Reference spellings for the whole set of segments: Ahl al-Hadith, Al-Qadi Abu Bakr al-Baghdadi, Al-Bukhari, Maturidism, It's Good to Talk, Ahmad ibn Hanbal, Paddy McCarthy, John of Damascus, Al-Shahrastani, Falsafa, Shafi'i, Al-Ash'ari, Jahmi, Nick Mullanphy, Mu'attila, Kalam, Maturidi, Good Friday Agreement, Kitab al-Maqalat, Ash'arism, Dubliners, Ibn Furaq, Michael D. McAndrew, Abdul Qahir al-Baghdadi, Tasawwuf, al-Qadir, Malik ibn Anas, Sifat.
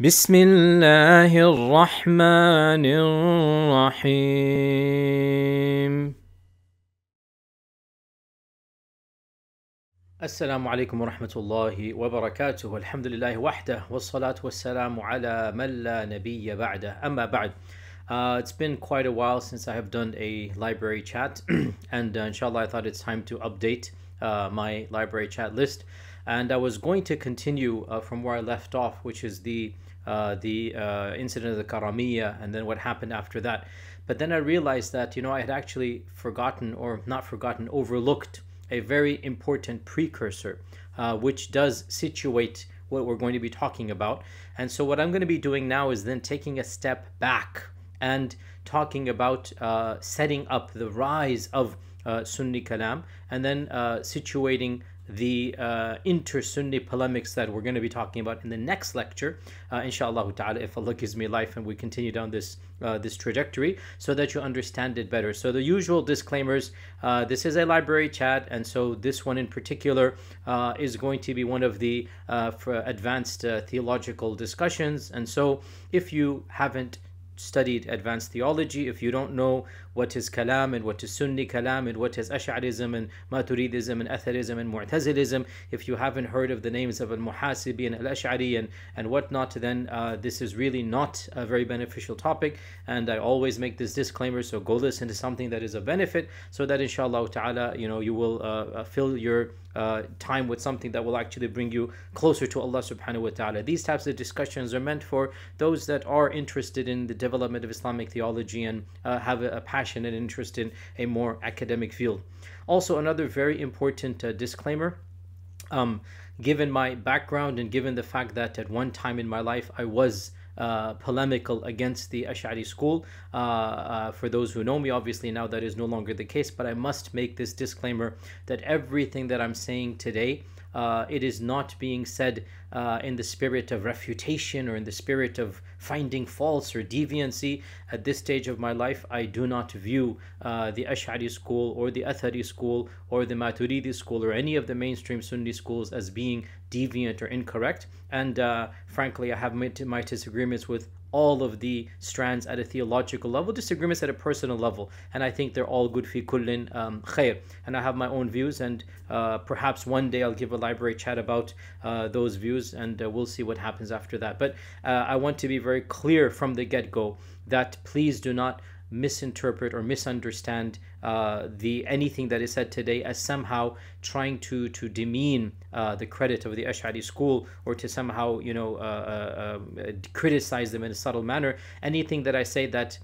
بسم الله الرحمن الرحيم. السلام عليكم ورحمة الله وبركاته. الحمد لله وحده والصلاة والسلام على من لا نبي بعده. أما بعد. It's been quite a while since I have done a library chat, and inshallah I thought it's time to update my library chat list. And I was going to continue from where I left off, which is the incident of the Karamiyya and then what happened after that. But then I realized that, you know, I had actually forgotten, or not forgotten, overlooked a very important precursor, which does situate what we're going to be talking about. And so what I'm going to be doing now is then taking a step back and talking about setting up the rise of Sunni Kalam, and then situating the inter-Sunni polemics that we're going to be talking about in the next lecture, inshallah ta'ala, if Allah gives me life and we continue down this this trajectory, so that you understand it better. So the usual disclaimers, this is a library chat, and so this one in particular is going to be one of the for advanced theological discussions. And so if you haven't studied advanced theology, if you don't know what is Kalam and what is Sunni Kalam and what is Ash'arism and Maturidism and Atharism and Mu'tazilism, if you haven't heard of the names of Al-Muhasibi and Al-Ash'ari and whatnot, then this is really not a very beneficial topic. And I always make this disclaimer, so go listen to something that is of benefit, so that inshallah ta'ala, you know, you will fill your time with something that will actually bring you closer to Allah subhanahu wa ta'ala. These types of discussions are meant for those that are interested in the development of Islamic theology and have a passion and interest in a more academic field. Also, another very important disclaimer, given my background and given the fact that at one time in my life I was polemical against the Ash'ari school. For those who know me, obviously now that is no longer the case, but I must make this disclaimer that everything that I'm saying today, it is not being said in the spirit of refutation or in the spirit of finding faults or deviancy. At this stage of my life, I do not view the Ash'ari school or the Athari school or the Maturidi school or any of the mainstream Sunni schools as being deviant or incorrect. And frankly, I have made my disagreements with all of the strands at a theological level, disagreements at a personal level, and I think they're all good fi kullin khair. And I have my own views, and perhaps one day I'll give a library chat about those views, and we'll see what happens after that. But I want to be very clear from the get-go that please do not misinterpret or misunderstand anything that is said today as somehow trying to demean the credit of the Ash'ari school, or to somehow, you know, criticize them in a subtle manner. Anything that I say that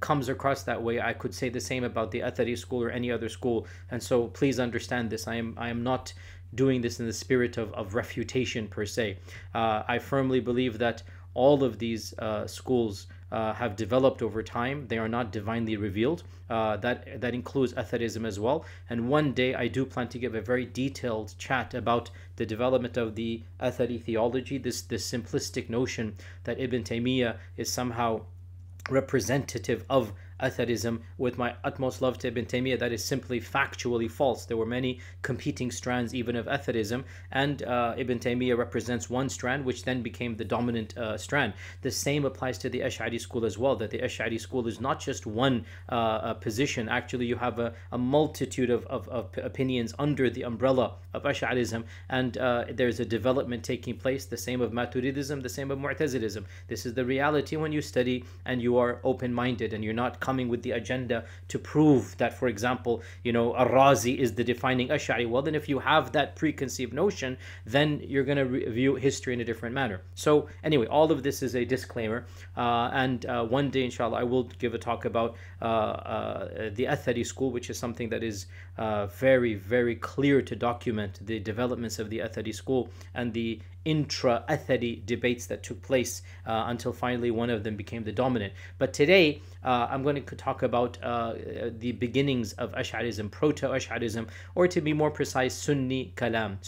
comes across that way, I could say the same about the Athari school or any other school. And so please understand this. I am not doing this in the spirit of refutation per se. I firmly believe that all of these schools have developed over time. They are not divinely revealed. That includes Atharism as well. And one day I do plan to give a very detailed chat about the development of the Athari theology, this simplistic notion that Ibn Taymiyyah is somehow representative of Atharism. With my utmost love to Ibn Taymiyyah, that is simply factually false. There were many competing strands even of Atharism, and Ibn Taymiyyah represents one strand which then became the dominant strand. The same applies to the Ash'ari school as well, that the Ash'ari school is not just one position. Actually, you have a multitude of opinions under the umbrella of Ash'arism, and there's a development taking place, the same of Maturidism, the same of Mu'tazilism. This is the reality when you study and you are open-minded and you're not coming with the agenda to prove that, for example, you know, Ar-Razi is the defining Ash'ari. Well, then if you have that preconceived notion, then you're going to view history in a different manner. So anyway, all of this is a disclaimer, and one day, inshallah, I will give a talk about the Athari school, which is something that is very, very clear to document the developments of the Athari school and the intra-Athari debates that took place until finally one of them became the dominant. But today, I'm going to talk about the beginnings of Ash'arism, proto-Ash'arism, or to be more precise, Sunni Kalam.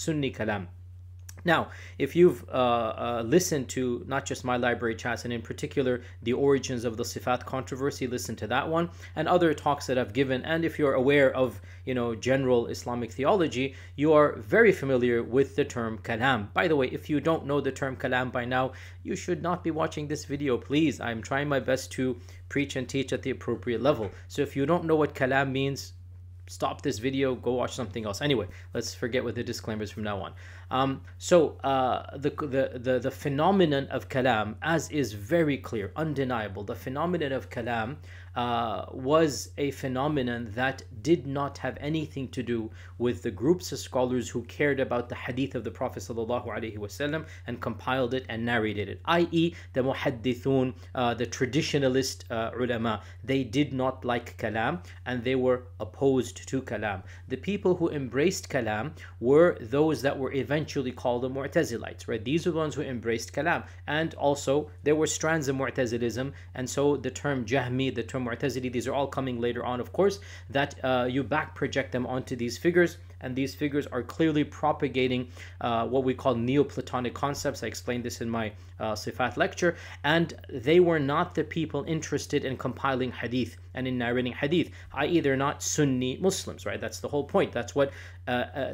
Now, if you've listened to not just my library chats, and in particular the origins of the Sifat controversy, listen to that one and other talks that I've given. And if you're aware of, you know, general Islamic theology, you are very familiar with the term Kalam. By the way, if you don't know the term Kalam by now, you should not be watching this video, please. I'm trying my best to preach and teach at the appropriate level. So if you don't know what Kalam means, stop this video, go watch something else. Anyway, let's forget what the disclaimers from now on. The phenomenon of Kalam, as is very clear, undeniable, the phenomenon of Kalam was a phenomenon that did not have anything to do with the groups of scholars who cared about the hadith of the Prophet ﷺ and compiled it and narrated it, i.e. the muhaddithun, the traditionalist ulama. They did not like Kalam and they were opposed to Kalam. The people who embraced Kalam were those that were eventually called the Mu'tazilites, right? These are the ones who embraced Kalam. And also, there were strands of Mu'tazilism, and so the term Jahmi, the term Mu'tazili, these are all coming later on, of course, that you back project them onto these figures, and these figures are clearly propagating what we call Neoplatonic concepts. I explained this in my Sifat lecture, and they were not the people interested in compiling hadith and in narrating hadith, i.e. they're not Sunni Muslims, right? That's the whole point. That's what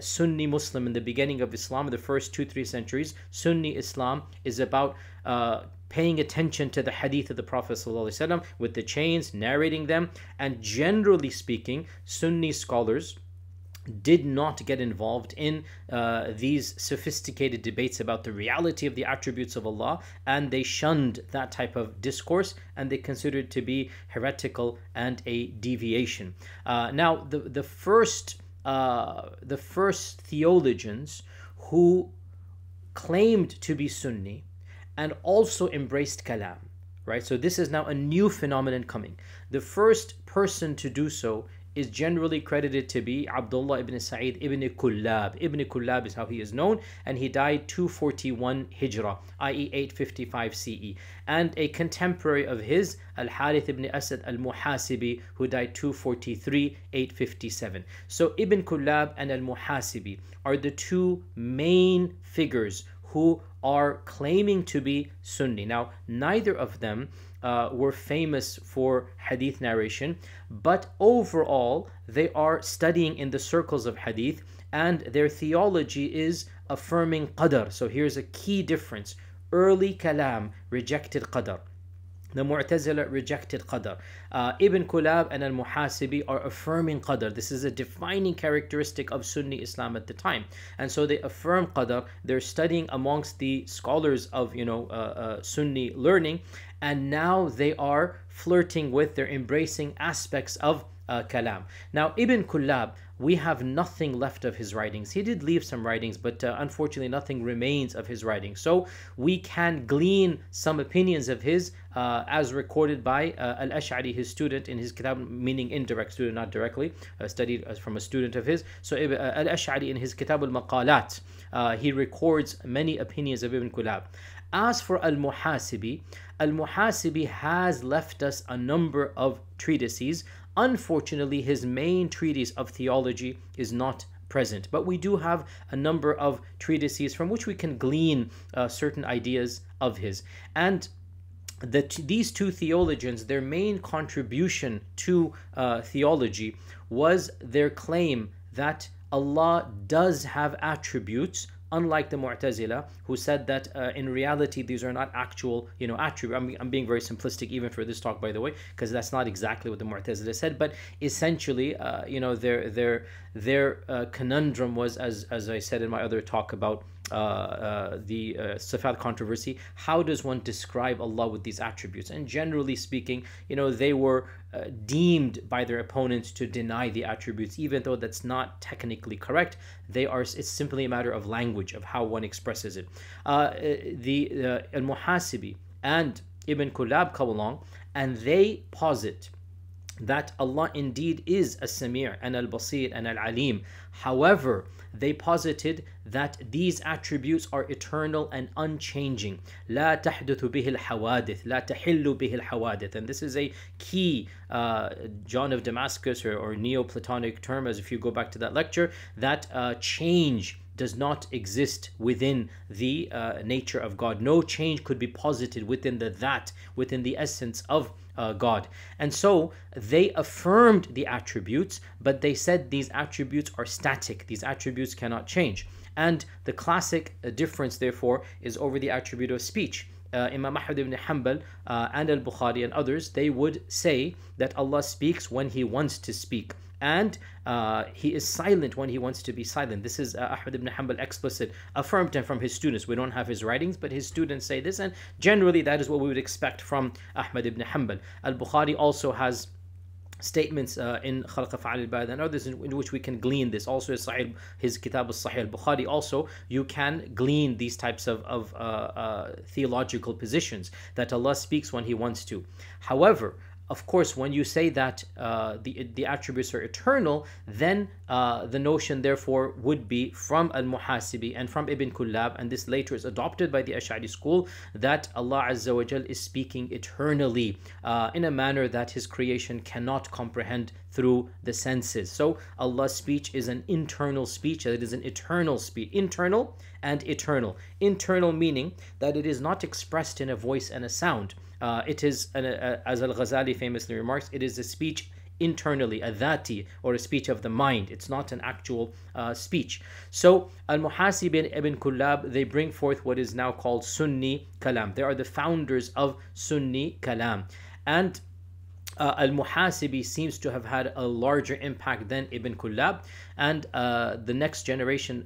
Sunni Muslim in the beginning of Islam, in the first 2-3 centuries, Sunni Islam is about paying attention to the hadith of the Prophet ﷺ with the chains, narrating them, and generally speaking, Sunni scholars did not get involved in these sophisticated debates about the reality of the attributes of Allah, and they shunned that type of discourse and they considered it to be heretical and a deviation. Now, the first theologians who claimed to be Sunni and also embraced Kalam, right? So this is now a new phenomenon coming. The first person to do so is generally credited to be Abdullah ibn Sa'id ibn Kullab. Ibn Kullab is how he is known, and he died 241 Hijrah, i.e. 855 CE. And a contemporary of his, Al-Harith ibn Asad Al-Muhasibi, who died 243, 857. So Ibn Kullab and Al-Muhasibi are the two main figures who are claiming to be Sunni. Now, neither of them were famous for hadith narration, but overall, they are studying in the circles of hadith, and their theology is affirming Qadr. So here's a key difference. Early Kalam rejected Qadr. The Mu'tazila rejected Qadr. Ibn Kullab and Al-Muhasibi are affirming Qadr. This is a defining characteristic of Sunni Islam at the time. And so they affirm Qadr. They're studying amongst the scholars of, you know, Sunni learning. And now they are flirting with, they're embracing aspects of Kalam. Now, Ibn Kullab, we have nothing left of his writings. He did leave some writings, but unfortunately nothing remains of his writings. So we can glean some opinions of his as recorded by Al-Ash'ari, his student, in his Kitab, meaning indirect student, not directly, studied from a student of his. So Al-Ash'ari in his Kitab al-Maqalat, he records many opinions of Ibn Kullab. As for Al-Muhasibi, Al-Muhasibi has left us a number of treatises. Unfortunately, his main treatise of theology is not present, but we do have a number of treatises from which we can glean certain ideas of his. And these two theologians, their main contribution to theology was their claim that Allah does have attributes, unlike the Mu'tazila, who said that in reality these are not actual, you know, attributes. I'm being very simplistic even for this talk, by the way, because that's not exactly what the Mu'tazila said. But essentially, you know, their conundrum was, as I said in my other talk about the Sifat controversy, how does one describe Allah with these attributes? And generally speaking, you know, they were deemed by their opponents to deny the attributes, even though that's not technically correct. They are, it's simply a matter of language, of how one expresses it. The Al-Muhasibi and Ibn Kullab come along and they posit that Allah indeed is As-Sami' and Al-Basir and Al-Alim. However, they posited that these attributes are eternal and unchanging. لا تحدث به الحوادث, لا تحل به الحوادث. And this is a key John of Damascus or Neoplatonic term, as if you go back to that lecture, that change does not exist within the nature of God. No change could be posited within the that, within the essence of God. And so they affirmed the attributes, but they said these attributes are static. These attributes cannot change. And the classic difference, therefore, is over the attribute of speech. Imam Ahmad ibn Hanbal and Al-Bukhari and others, they would say that Allah speaks when He wants to speak, and He is silent when He wants to be silent. This is Ahmad ibn Hanbal explicit, affirmed him from his students. We don't have his writings, but his students say this, and generally that is what we would expect from Ahmad ibn Hanbal. Al-Bukhari also has statements in Khalq Af'al al-Ibad and others in which we can glean this. Also his Kitab al-Sahih al-Bukhari, also you can glean these types of theological positions, that Allah speaks when He wants to. However, of course, when you say that the attributes are eternal, then the notion therefore would be from Al-Muhasibi and from Ibn Kullab, and this later is adopted by the Ash'ari school, that Allah Azza wa Jal is speaking eternally in a manner that His creation cannot comprehend through the senses. So Allah's speech is an internal speech, it is an eternal speech, internal and eternal. Internal meaning that it is not expressed in a voice and a sound. It is, as Al-Ghazali famously remarks, it is a speech internally, a dhati, or a speech of the mind. It's not an actual speech. So Al-Muhasibi and Ibn Kullab, they bring forth what is now called Sunni Kalam. They are the founders of Sunni Kalam. And Al-Muhasibi seems to have had a larger impact than Ibn Kullab. And the next generation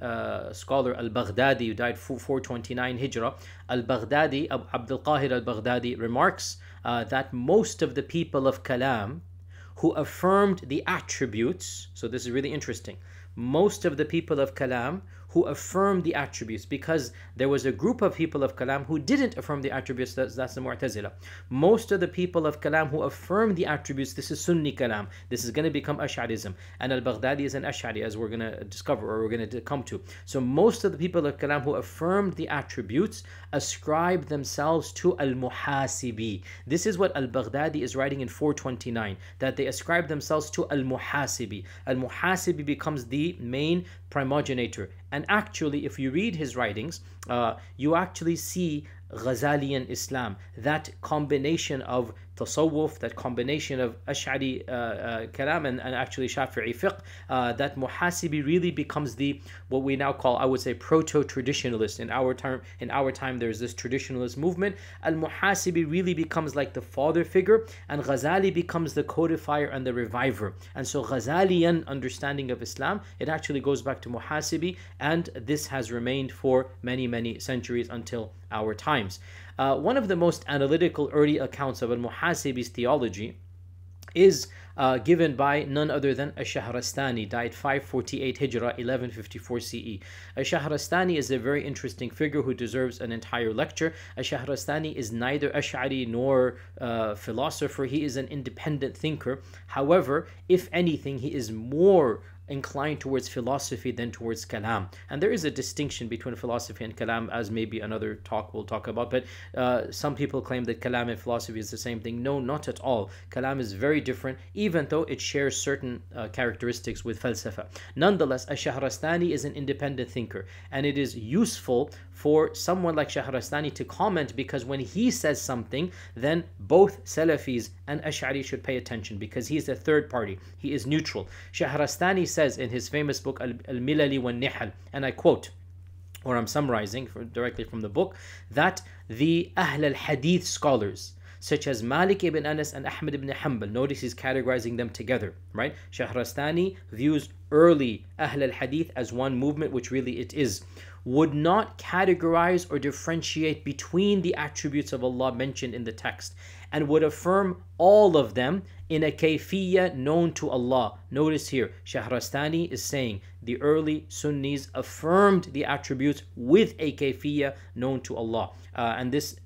scholar, Al-Baghdadi, who died 429 Hijrah, Al-Baghdadi, Abdul Qahir Al-Baghdadi, remarks that most of the people of Kalam who affirmed the attributes, so this is really interesting, most of the people of Kalam who affirmed the attributes, because there was a group of people of Kalam who didn't affirm the attributes, that's the Mu'tazila. Most of the people of Kalam who affirm the attributes, this is Sunni Kalam. This is going to become Ash'arism. And Al-Baghdadi is an Ash'ari, as we're going to discover, or we're going to come to. So most of the people of Kalam who affirmed the attributes ascribe themselves to Al-Muhasibi. This is what Al-Baghdadi is writing in 429, that they ascribe themselves to Al-Muhasibi. Al-Muhasibi becomes the main primogenitor. And actually, if you read his writings, you actually see Ghazalian Islam, that combination of Tasawwuf, that combination of Ash'ari Kalam and actually Shafi'i Fiqh, that Muhasibi really becomes the, what we now call, I would say, proto-traditionalist. In our time, there's this traditionalist movement. Al-Muhasibi really becomes like the father figure, and Ghazali becomes the codifier and the reviver. And so Ghazalian understanding of Islam, it actually goes back to Muhasibi, and this has remained for many, many centuries until our times. One of the most analytical early accounts of Al-Muhasibi's theology is given by none other than Al-Shahrastani, died 548 Hijrah, 1154 CE. Al-Shahrastani is a very interesting figure who deserves an entire lecture. Al-Shahrastani is neither Ash'ari nor philosopher. He is an independent thinker. However, if anything, he is more inclined towards philosophy than towards kalam. And there is a distinction between philosophy and kalam, as maybe another talk we'll talk about. But some people claim that kalam and philosophy is the same thing. No, not at all. Kalam is very different, even though it shares certain characteristics with falsafa. Nonetheless, Al-Shahrastani is an independent thinker, and it is useful for someone like Shahrastani to comment, because when he says something, then both Salafis and Ash'ari should pay attention, because he is a third party. He is neutral. Shahrastani says in his famous book Al-Milali wal-Nihal, and I quote, or I'm summarizing directly from the book, that the Ahl al-Hadith scholars such as Malik ibn Anas and Ahmad ibn Hanbal, notice he's categorizing them together, right? Shahrastani views early Ahl al-Hadith as one movement, which really it is, would not categorize or differentiate between the attributes of Allah mentioned in the text, and would affirm all of them in a kayfiyyah known to Allah. Notice here, Shahrastani is saying the early Sunnis affirmed the attributes with a kayfiyyah known to Allah. And this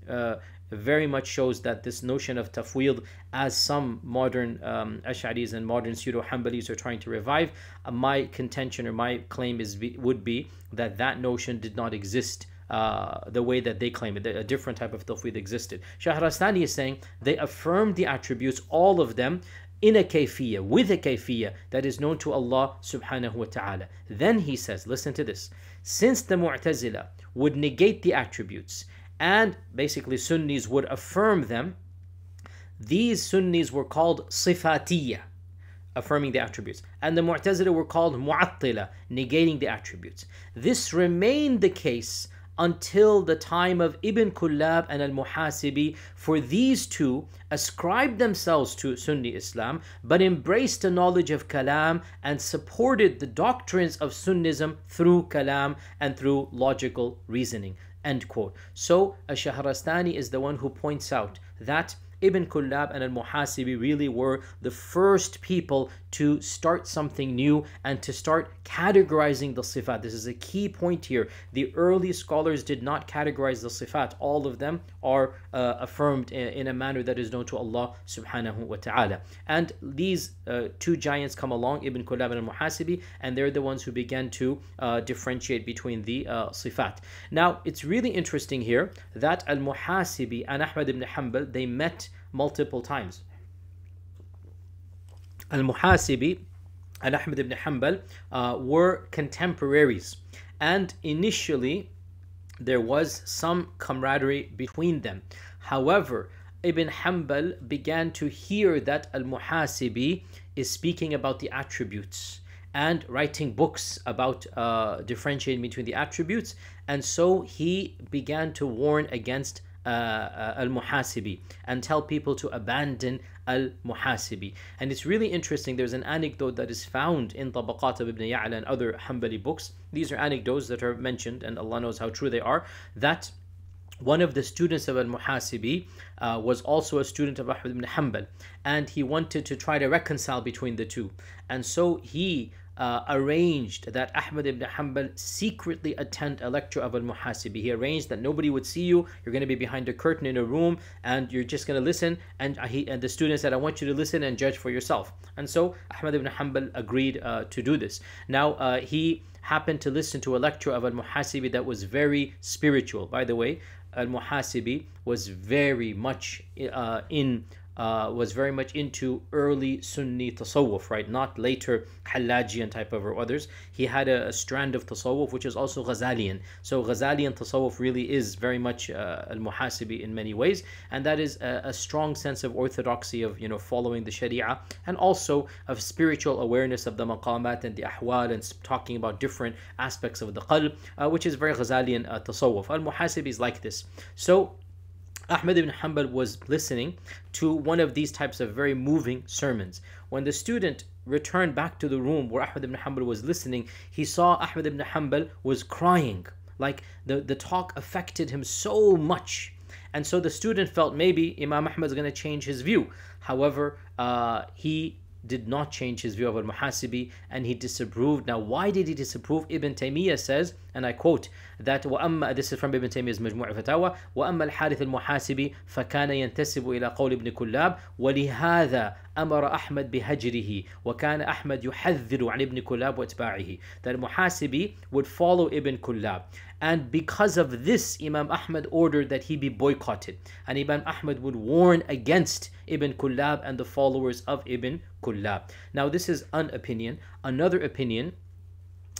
very much shows that this notion of tafwid, as some modern Ash'aris and modern pseudo-Hanbalis are trying to revive, my contention or my claim would be that that notion did not exist the way that they claim it. A different type of tafwid existed. Shahrastani is saying they affirmed the attributes, all of them, in a kayfiyya, with a kayfiyya that is known to Allah subhanahu wa ta'ala. Then he says, listen to this, Since the Mu'tazila would negate the attributes and basically Sunnis would affirm them, these Sunnis were called Sifatiyya, affirming the attributes, and the Mu'tazila were called Mu'attila, negating the attributes. This remained the case until the time of Ibn Kullab and Al-Muhasibi, for these two ascribed themselves to Sunni Islam, but embraced the knowledge of Kalam and supported the doctrines of Sunnism through Kalam and through logical reasoning, end quote. So, Al-Shahrastani is the one who points out that Ibn Kullab and Al-Muhasibi really were the first people to start something new and to start categorizing the Sifat. This is a key point here. The early scholars did not categorize the Sifat. All of them are affirmed in a manner that is known to Allah subhanahu wa ta'ala. And these two giants come along, Ibn Kullab and Al-Muhasibi, and they're the ones who began to differentiate between the Sifat. Now, it's really interesting here that Al-Muhasibi and Ahmad ibn Hanbal, they met multiple times. Al-Muhasibi and Ahmad ibn Hanbal were contemporaries, and initially there was some camaraderie between them. However, Ibn Hanbal began to hear that Al-Muhasibi is speaking about the attributes and writing books about differentiating between the attributes, and so he began to warn against Al-Muhasibi and tell people to abandon Al-Muhasibi. And it's really interesting, there's an anecdote that is found in Tabaqat of Ibn Ya'la and other Hanbali books. These are anecdotes that are mentioned, and Allah knows how true they are, that one of the students of Al-Muhasibi was also a student of Ahmad ibn Hanbal, and he wanted to try to reconcile between the two, and so he arranged that Ahmad ibn Hanbal secretly attend a lecture of Al-Muhasibi. He arranged that nobody would see you, you're going to be behind a curtain in a room, and you're just going to listen, and the student said, I want you to listen and judge for yourself. And so Ahmad ibn Hanbal agreed to do this. Now he happened to listen to a lecture of Al-Muhasibi that was very spiritual. By the way, Al-Muhasibi was very much into early Sunni Tasawwuf, right? Not later Halajian type of or others. He had a strand of Tasawwuf which is also Ghazalian. So Ghazalian Tasawwuf really is very much Al-Muhasibi in many ways, and that is a strong sense of orthodoxy, of, you know, following the Sharia, and also of spiritual awareness of the maqamat and the ahwal, and talking about different aspects of the qalb, which is very Ghazalian Tasawwuf. Al-Muhasibi is like this. So Ahmad ibn Hanbal was listening to one of these types of very moving sermons. When the student returned back to the room where Ahmad ibn Hanbal was listening, he saw Ahmad ibn Hanbal was crying. Like the talk affected him so much. And so the student felt maybe Imam Ahmad is going to change his view. However, he did not change his view of Al-Muhasibi, and he disapproved. Now, why did he disapprove? Ibn Taymiyyah says, and I quote, that this is from Ibn Taymiyyah's Majmu' al-Fatawa, وَأَمَّا الْحَارِثِ الْمُحَاسِبِ فَكَانَ يَنْتَسِبُ إِلَىٰ قَوْلِ ابْنِ كُلَّابِ وَلِهَذَا أَمَرَ أَحْمَدْ بِهَجْرِهِ وَكَانَ أَحْمَدْ يُحَذِّرُ عَنْ ابْنِ كُلَّابِ وَاتْبَاعِهِ. That Muhasibi would follow Ibn Kullab, and because of this, Imam Ahmad ordered that he be boycotted, and Imam Ahmad would warn against Ibn Kullab and the followers of Ibn Kullab. Now, this is an opinion. Another opinion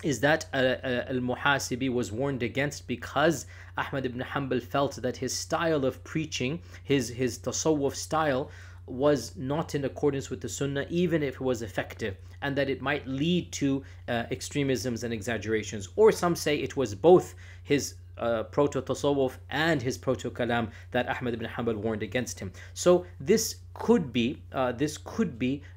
is that Al-Muhasibi was warned against because Ahmad ibn Hanbal felt that his style of preaching, his tasawwuf style, was not in accordance with the sunnah, even if it was effective, and that it might lead to extremisms and exaggerations. Or some say it was both his proto-tasawwuf and his proto-kalam that Ahmad ibn Hanbal warned against him. So this could be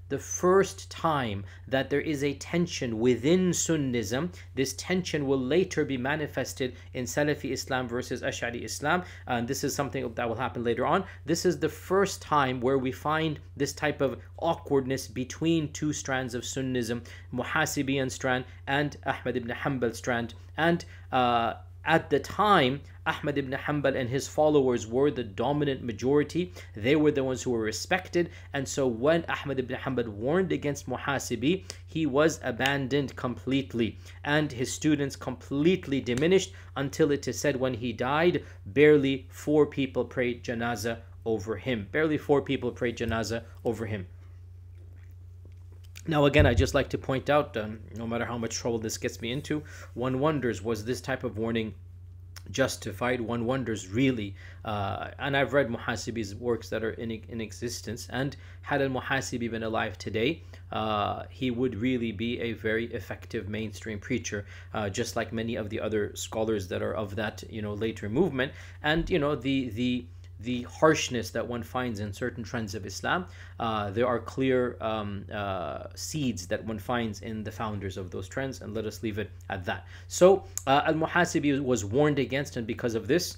the first time that there is a tension within Sunnism. This tension will later be manifested in Salafi Islam versus Ash'ari Islam, and this is something that will happen later on. This is the first time where we find this type of awkwardness between two strands of Sunnism, Muhasibiyan strand and Ahmad ibn Hanbal strand. And at the time, Ahmad ibn Hanbal and his followers were the dominant majority. They were the ones who were respected. And so when Ahmad ibn Hanbal warned against Muhasibi, he was abandoned completely, and his students completely diminished, until it is said when he died, barely 4 people prayed janazah over him. Barely 4 people prayed janazah over him. Now, again, I just like to point out, no matter how much trouble this gets me into, one wonders, was this type of warning justified? One wonders, really. And I've read Muhasibi's works that are in existence, and had Al-Muhasibi been alive today, he would really be a very effective mainstream preacher, just like many of the other scholars that are of that, later movement. And, the harshness that one finds in certain trends of Islam, there are clear seeds that one finds in the founders of those trends, and let us leave it at that. So Al-Muhasibi was warned against, and because of this,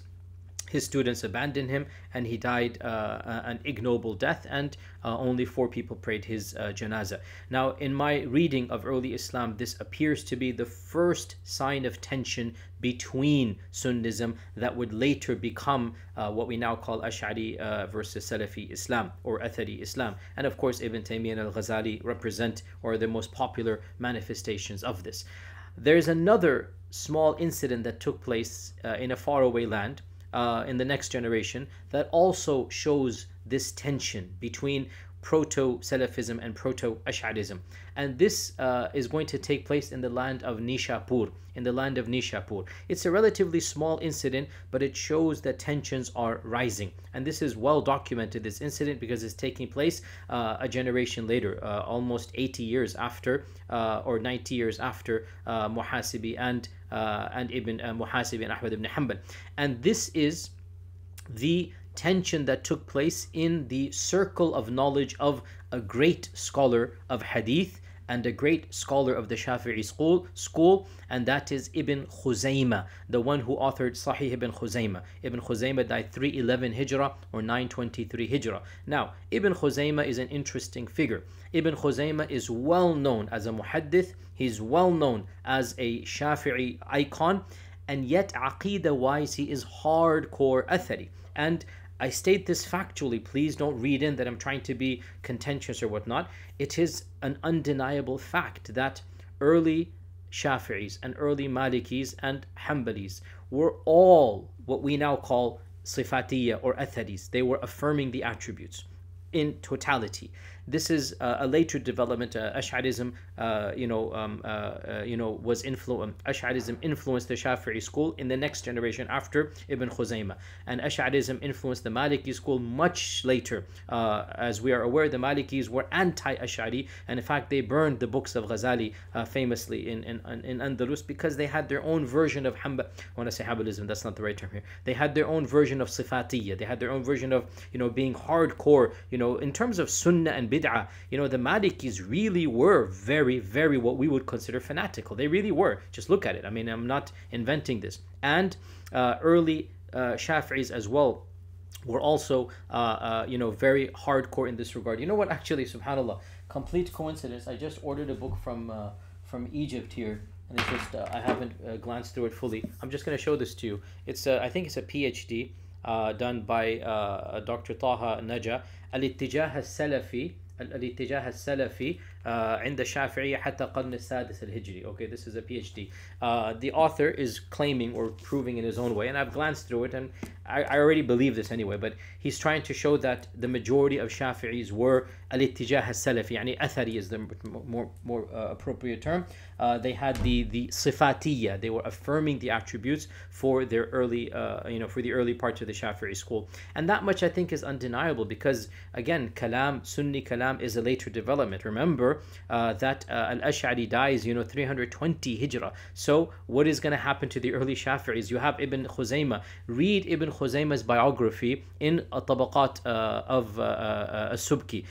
his students abandoned him, and he died an ignoble death, and only 4 people prayed his janazah. Now, in my reading of early Islam, this appears to be the first sign of tension between Sunnism that would later become what we now call Ash'ari versus Salafi Islam, or Athari Islam. And of course, Ibn Taymiyyah and Al-Ghazali represent, or are the most popular manifestations of this. There's another small incident that took place in a faraway land, in the next generation, that also shows this tension between proto-Salafism and proto-Ash'arism. And this is going to take place in the land of Nishapur, It's a relatively small incident, but it shows that tensions are rising. And this is well documented, this incident, because it's taking place a generation later, almost 80 years after, or 90 years after Muhasibi and Ibn Muhasibi and Ahmad ibn Hanbal. And this is the tension that took place in the circle of knowledge of a great scholar of hadith and a great scholar of the Shafi'i school, and that is Ibn Khuzaymah, the one who authored Sahih Ibn Khuzaymah. Ibn Khuzaymah died 311 Hijrah, or 923 Hijrah. Now, Ibn Khuzaymah is an interesting figure. Ibn Khuzaymah is well known as a muhaddith, he's well known as a Shafi'i icon, and yet Aqidah-wise he is hardcore Athari. And I state this factually, please don't read in that I'm trying to be contentious or whatnot. It is an undeniable fact that early Shafi'is and early Malikis and Hanbalis were all what we now call Sifatiyya or Atharis. They were affirming the attributes in totality. This is a later development. Ash'arism, was Ash'arism influenced the Shafi'i school in the next generation after Ibn Khuzaymah, and Ash'arism influenced the Maliki school much later. As we are aware, the Malikis were anti-Ash'ari, and in fact, they burned the books of Ghazali famously in Andalus, because they had their own version of Hanbal. When I say Hanbalism, that's not the right term here. They had their own version of Sifatiyya. They had their own version of being hardcore. In terms of Sunnah and Bid'ah, the Malikis really were very, very what we would consider fanatical. They really were. Just look at it. I mean, I'm not inventing this. And early Shafi'is as well were also, very hardcore in this regard. You know what? Actually, subhanAllah, complete coincidence. I just ordered a book from Egypt here. And it's just, I haven't glanced through it fully. I'm just going to show this to you. It's I think it's a PhD done by Dr. Taha Naja. الاتجاه السلفي عند الشافعية حتى قرن السادس الهجري. Okay, this is a PhD. The author is claiming or proving in his own way, and I've glanced through it, and I already believe this anyway, but he's trying to show that the majority of Shafi'is were al-ittijah al-salafi, yani athari is the more appropriate term. They had the sifatiyya. They were affirming the attributes for their early, for the early parts of the Shafi'i school, and that much I think is undeniable, because again, Kalam, Sunni Kalam, is a later development. Remember that Al-Ash'ari dies, 320 Hijrah. So what is going to happen to the early Shafi'is? You have Ibn Khuzaymah. Read Ibn Khuzaymah's biography in Tabaqat of As-Subki.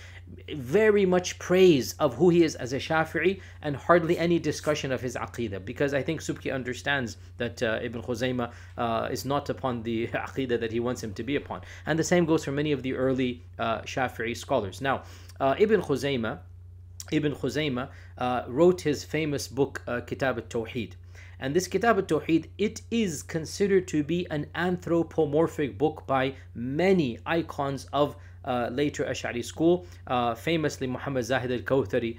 Very much praise of who he is as a Shafi'i, and hardly any discussion of his Aqidah, because I think Subki understands that Ibn Khuzaymah is not upon the Aqidah that he wants him to be upon. And the same goes for many of the early Shafi'i scholars. Now, Ibn Khuzaymah wrote his famous book, Kitab al-Tawheed. And this Kitab al-Tawheed, it is considered to be an anthropomorphic book by many icons of later Ash'ari school, famously Muhammad Zahid al-Kawthari,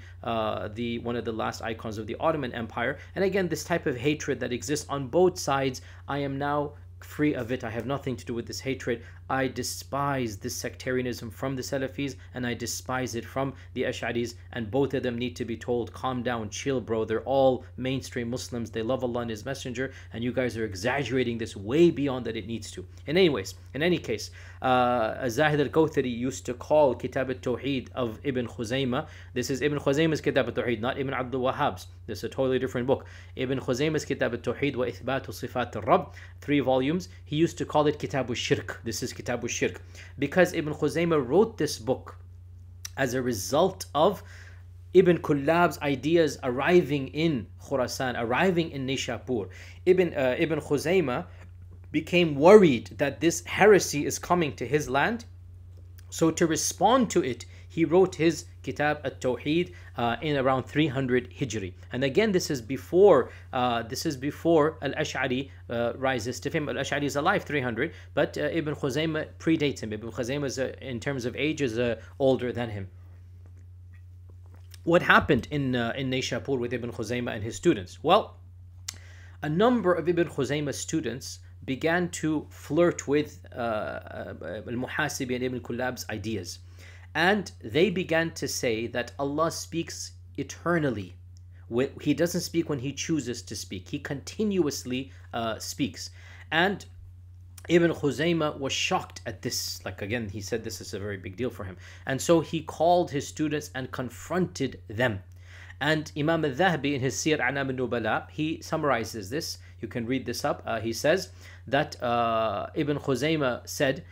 one of the last icons of the Ottoman Empire. And again, this type of hatred that exists on both sides, I am now free of it. I have nothing to do with this hatred. I despise this sectarianism from the Salafis, and I despise it from the Ash'aris, and both of them need to be told, calm down, chill bro, they're all mainstream Muslims, they love Allah and His Messenger, and you guys are exaggerating this way beyond that it needs to. And anyways, in any case, Zahid al-Kawthari used to call Kitab al-Tawheed of Ibn Khuzaymah, this is Ibn Khuzaymah's Kitab al-Tawheed, not Ibn Abdul Wahhab's, this is a totally different book, Ibn Khuzaymah's Kitab al-Tawheed wa Ithbatu Sifat al-Rabb, 3 volumes, he used to call it Kitab al-Shirk, this is Kitab al-Shirk, because Ibn Khuzaymah wrote this book as a result of Ibn Kullab's ideas arriving in Khurasan, arriving in Nishapur. Ibn Khuzaymah became worried that this heresy is coming to his land, so to respond to it, he wrote his Kitab al-Tawheed in around 300 Hijri. And again, this is before Al-Ash'ari rises to fame. Al-Ash'ari is alive 300, but Ibn Khuzaymah predates him. Ibn Khuzaymah is, in terms of age, is older than him. What happened in Nishapur with Ibn Khuzaymah and his students? Well, a number of Ibn Khuzaymah's students began to flirt with Al-Muhasibi and Ibn Kullab's ideas. And they began to say that Allah speaks eternally. He doesn't speak when He chooses to speak. He continuously speaks. And Ibn Khuzaymah was shocked at this. Like again, he said this is a very big deal for him. And so he called his students and confronted them. And Imam al-Dhahabi in his Sir Anam al-Nubala, he summarizes this. You can read this up. He says that Ibn Khuzaymah said,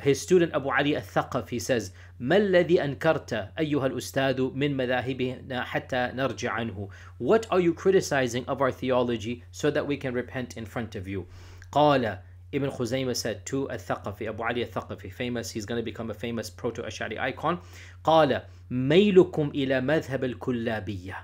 his student Abu Ali al-Thaqaf, he says, مَا الَّذِي أَنْكَرْتَ أَيُّهَا الْأُسْتَاذُ مِنْ مَذَاهِبِنَا حَتَّى نَرْجِعَ عَنْهُ. What are you criticizing of our theology so that we can repent in front of you? قَالَ, Ibn Khuzaymah said to al-Thaqafi, Abu Ali al-Thaqafi, famous, he's going to become a famous proto-Ash'ari icon. قَالَ مَيْلُكُمْ إِلَى مَذْهَبَ الْكُلَّابِيَّ.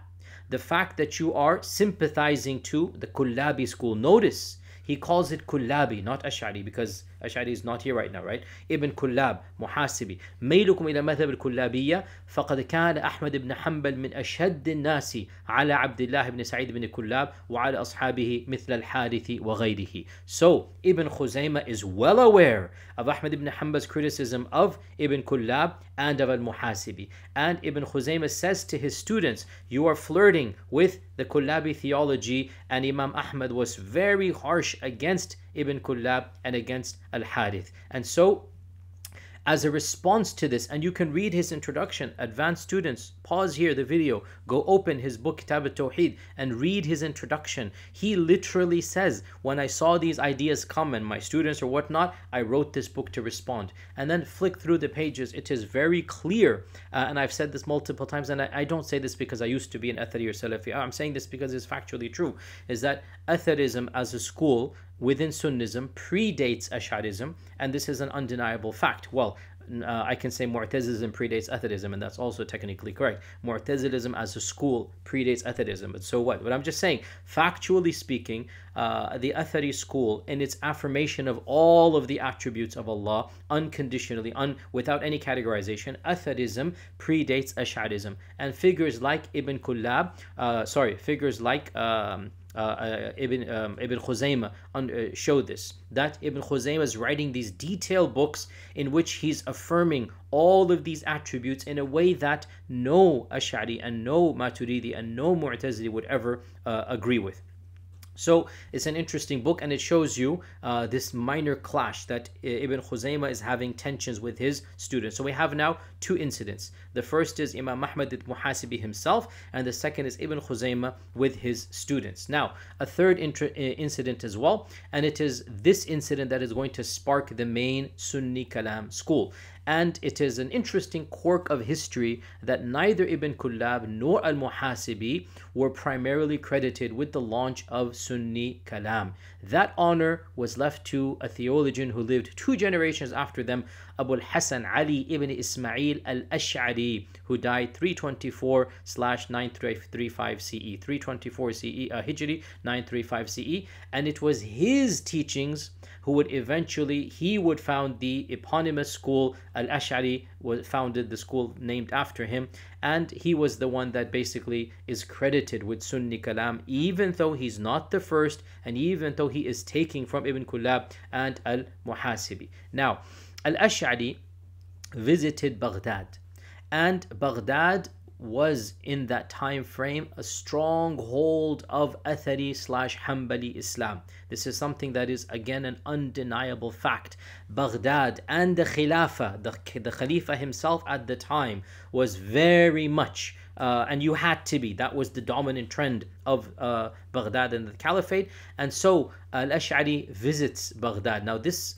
The fact that you are sympathizing to the Kullabi school. Notice, he calls it Kullabi, not Ash'ari, because Ash'ari is not here right now, right? Ibn Kullab, Muhasibi. مَيْلُكُمْ إِلَى مَذْهَبِ الْكُلَّابِيَّةِ فَقَدْ كَانَ أَحْمَدِ بْنَ حَنْبَلْ مِنْ أَشْهَدِ النَّاسِ عَلَى عَبْدِ اللَّهِ بْنِ سَعِيدِ بْنِ كُلَّابِ وَعَلَى أَصْحَابِهِ مِثْلَ الْحَارِثِ وَغَيْرِهِ. So, Ibn Khuzaymah is well aware of Ahmad ibn Hanbal's criticism of Ibn Kullab and of Al-Muhasibi. And Ibn Khuzaymah says to his students, you are flirting with the Kullabi theology, and Imam Ahmad was very harsh against Ibn Kullab and against Al-Harith. And so, as a response to this, and you can read his introduction, advanced students, pause here the video, go open his book Kitab al-Tawheed and read his introduction. He literally says, when I saw these ideas come and my students or whatnot, I wrote this book to respond. And then flick through the pages, it is very clear, and I've said this multiple times, and I don't say this because I used to be an Athari or Salafi, I'm saying this because it's factually true, is that Atharism as a school within Sunnism predates Ash'arism, and this is an undeniable fact. Well, I can say Mu'tazilism predates Atharism, and that's also technically correct. Mu'tazilism as a school predates Atharism, but so what? But I'm just saying, factually speaking, the Athari school, in its affirmation of all of the attributes of Allah, unconditionally, without any categorization, Atharism predates Ash'arism. And figures like Ibn Kullab, Ibn Khuzaymah showed this, that Ibn Khuzaymah is writing these detailed books in which he's affirming all of these attributes in a way that no Ash'ari and no Maturidi and no Mu'tazili would ever agree with. So it's an interesting book, and it shows you this minor clash that Ibn Khuzaymah is having tensions with his students. So we have now two incidents. The first is Imam Ahmad al-Muhasibi himself, and the second is Ibn Khuzaymah with his students. Now, a third incident as well, and it is this incident that is going to spark the main Sunni Kalam school. And it is an interesting quirk of history that neither Ibn Kullab nor Al-Muhasibi were primarily credited with the launch of Sunni Kalam. That honor was left to a theologian who lived 2 generations after them, Abul Hasan Ali ibn Ismail al-Ash'ari, who died 324/935 CE, 324 CE Hijri, 935 CE, and it was his teachings who would eventually, he would found the eponymous school. Al-Ash'ari founded the school named after him, and he was the one that basically is credited with Sunni Kalam, even though he's not the first, and even though he is taking from Ibn Kullab and Al-Muhasibi. Now, Al-Ash'ari visited Baghdad, and Baghdad was in that time frame a stronghold of Athari / Hanbali Islam. This is something that is again an undeniable fact. Baghdad and the Khilafah, the Khalifa himself at the time was very much and you had to be, that was the dominant trend of Baghdad and the Caliphate. And so Al-Ash'ari visits Baghdad. Now this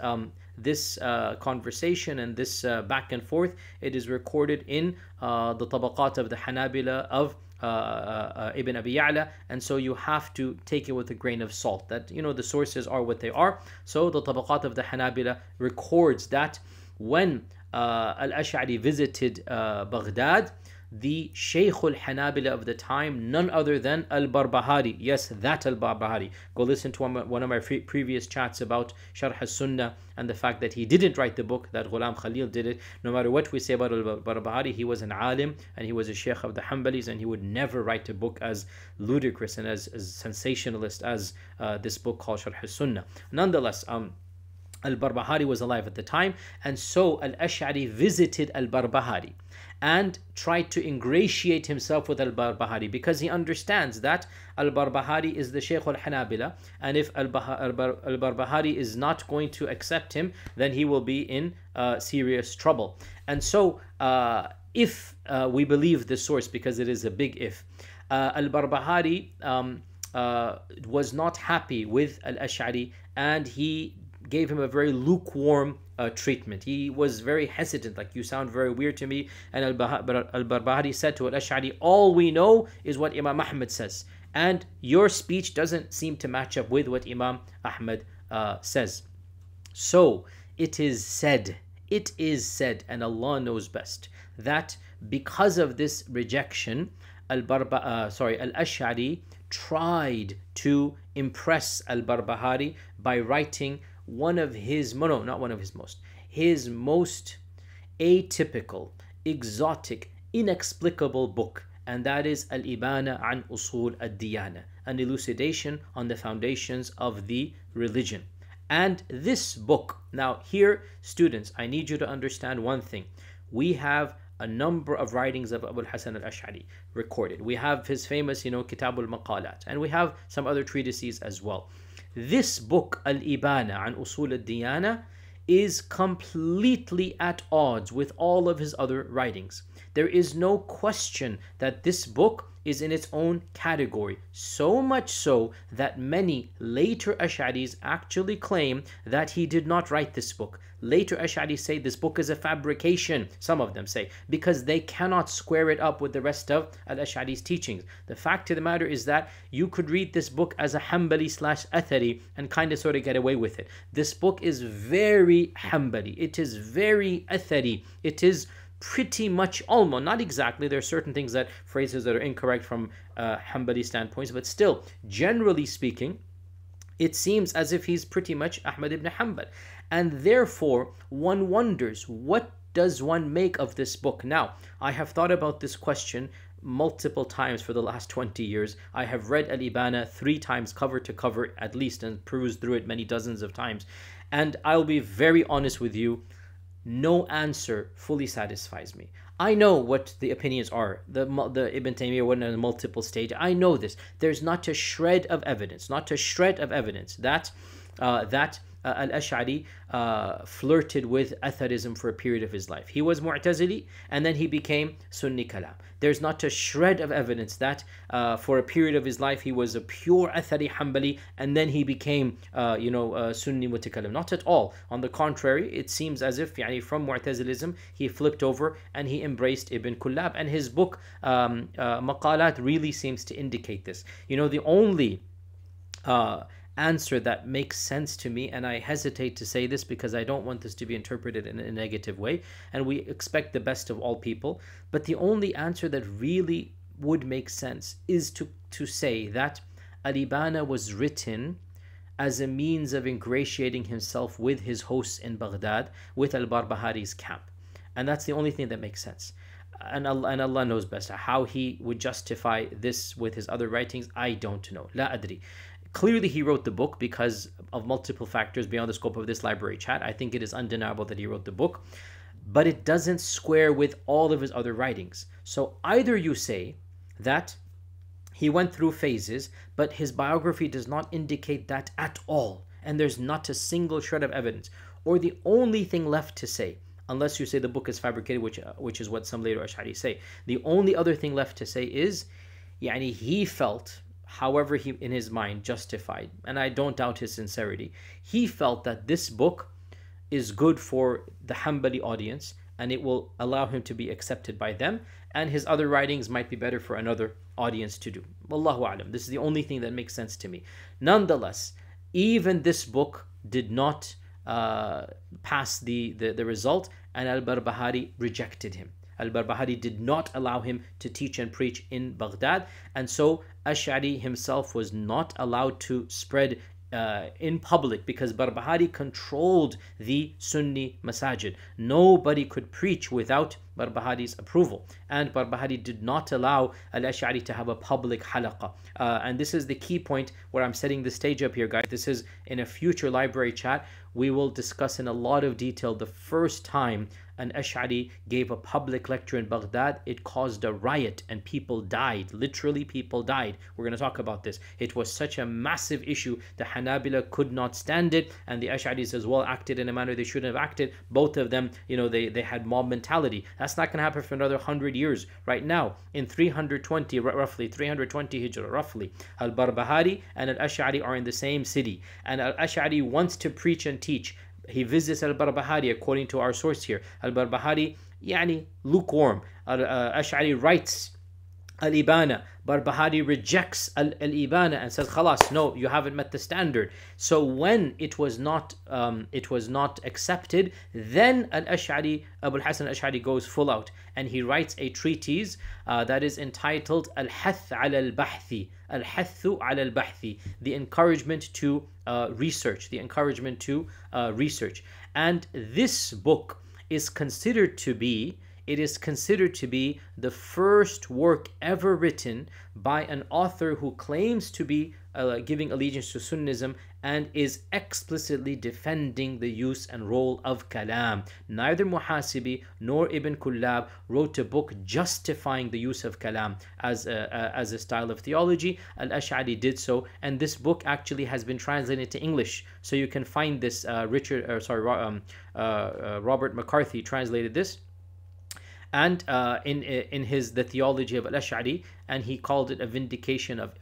this conversation and this back and forth, it is recorded in the Tabaqat of the Hanabila of Ibn Abi Ya'la, and so you have to take it with a grain of salt, that you know the sources are what they are. So the Tabaqat of the Hanabila records that when Al-Ash'ari visited Baghdad, the Shaykh al-Hanabila of the time, none other than al-Barbahari. Yes, that al-Barbahari. Go listen to one of my previous chats about Sharh al-Sunnah and the fact that he didn't write the book, that Ghulam Khalil did it. No matter what we say about al-Barbahari, he was an alim and he was a Shaykh of the Hanbalis, and he would never write a book as ludicrous and as sensationalist as this book called Sharh al-Sunnah. Nonetheless, al-Barbahari was alive at the time, and so al-Ash'ari visited al-Barbahari and tried to ingratiate himself with al-Barbahari, because he understands that al-Barbahari is the Shaykh al-Hanabila, and if al-Barbahari is not going to accept him, then he will be in serious trouble. And so if we believe this source, because it is a big if, al-Barbahari was not happy with al-Ash'ari, and he gave him a very lukewarm treatment. He was very hesitant, like, you sound very weird to me. And al-Barbahari said to al-Ash'ari, all we know is what Imam Ahmed says, and your speech doesn't seem to match up with what Imam Ahmed says. So it is said, and Allah knows best, that because of this rejection, al-Ash'ari tried to impress al-Barbahari by writing one of his, no, not one of his most atypical, exotic, inexplicable book, and that is Al-Ibana an Usul ad-Diyana, an elucidation on the foundations of the religion. And this book, now here, students, I need you to understand one thing. We have a number of writings of Abul Hasan al-Ash'ari recorded. We have his famous, you know, Kitab al-Maqalat, and we have some other treatises as well. This book, Al-Ibana an Usul ad-Diyana, is completely at odds with all of his other writings. There is no question that this book is in its own category, so much so that many later Ash'aris actually claim that he did not write this book. Later Ash'aris say this book is a fabrication, some of them say, because they cannot square it up with the rest of Al-Ash'ari's teachings. The fact of the matter is that you could read this book as a Hanbali / Athari and kind of sort of get away with it. This book is very Hanbali, it is very Athari, it is pretty much, almost, not exactly, there are certain things, that phrases that are incorrect from Hanbali standpoints, but still, generally speaking, it seems as if he's pretty much Ahmad ibn Hanbal. And therefore, one wonders, what does one make of this book? Now, I have thought about this question multiple times for the last 20 years. I have read Al-Ibana 3 times, cover to cover at least, and perused through it many dozens of times. And I'll be very honest with you, no answer fully satisfies me. I know what the opinions are. The Ibn Taymiyyah went on a multiple stage. I know this. There's not a shred of evidence, not a shred of evidence that Al-Ash'ari flirted with Atharism for a period of his life. He was Mu'tazili, and then he became Sunni Kalam. There's not a shred of evidence that for a period of his life he was a pure Athari Hanbali, and then he became, Sunni Mutakalim. Not at all. On the contrary, it seems as if, from Mu'tazilism, he flipped over and he embraced Ibn Kullab. And his book, Maqalat, really seems to indicate this. You know, the only answer that makes sense to me, and I hesitate to say this because I don't want this to be interpreted in a negative way, and we expect the best of all people, but the only answer that really would make sense is to say that Al-Ibana was written as a means of ingratiating himself with his hosts in Baghdad, with al-Barbahari's camp. And that's the only thing that makes sense. And Allah knows best. How he would justify this with his other writings, I don't know. La adri. Clearly he wrote the book because of multiple factors beyond the scope of this library chat. I think it is undeniable that he wrote the book, but it doesn't square with all of his other writings. So either you say that he went through phases, but his biography does not indicate that at all, and there's not a single shred of evidence, or the only thing left to say, unless you say the book is fabricated, which is what some later Ash'ari say. The only other thing left to say is, yani, he felt, however he in his mind justified, and I don't doubt his sincerity, he felt that this book is good for the Hanbali audience, and it will allow him to be accepted by them, and his other writings might be better for another audience to do. Wallahu a'lam. This is the only thing that makes sense to me. Nonetheless, even this book did not pass the result, and al-Barbahari rejected him. Al-Barbahari did not allow him to teach and preach in Baghdad, and so Ash'ari himself was not allowed to spread in public, because Barbahari controlled the Sunni masajid. Nobody could preach without Barbahari's approval, and Barbahari did not allow al-Ash'ari to have a public halaqah. And this is the key point where I'm setting the stage up here, guys. This is in a future library chat. We will discuss in a lot of detail the first time an Ash'ari gave a public lecture in Baghdad. It caused a riot and people died. Literally, people died. We're going to talk about this. It was such a massive issue. The Hanabila could not stand it, and the Ash'aris as well acted in a manner they shouldn't have acted. Both of them, you know, they had mob mentality. That's not going to happen for another 100 years. Right now, in 320, roughly, 320 Hijrah, roughly, al-Barbahari and al-Ash'ari are in the same city. And al-Ash'ari wants to preach and teach. He visits al-Barbahari, according to our source here. Al-Barbahari, yani, lukewarm. Ash'ari writes al-Ibana. Barbahari rejects al-Ibana and says, "Khalas, no, you haven't met the standard." So when it was not accepted, then al-Ash'ari, Abul Hasan al-Ash'ari, goes full out, and he writes a treatise that is entitled Al-Hath ala al-Bahthi. Al-Hathu ala al-Bahthi, the encouragement to research, the encouragement to research. And this book is considered to be, it is considered to be the first work ever written by an author who claims to be giving allegiance to Sunnism and is explicitly defending the use and role of Kalam. Neither Muhasibi nor Ibn Kullab wrote a book justifying the use of Kalam as a style of theology. Al-Ash'ari did so, and this book actually has been translated to English. So you can find this, Robert McCarthy translated this, and in his The Theology of al-Ash'ari, and he called it a vindication of